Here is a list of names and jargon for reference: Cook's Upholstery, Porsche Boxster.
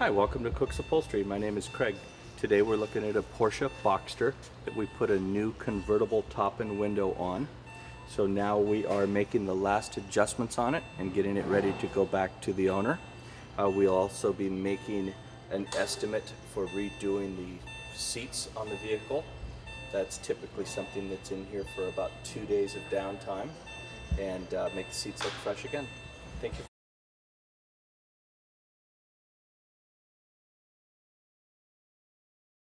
Hi, welcome to Cook's Upholstery. My name is Craig. Today we're looking at a Porsche Boxster that we put a new convertible top and window on. So now we are making the last adjustments on it and getting it ready to go back to the owner. We'll also be making an estimate for redoing the seats on the vehicle. That's typically something that's in here for about 2 days of downtime, and make the seats look fresh again. Thank you.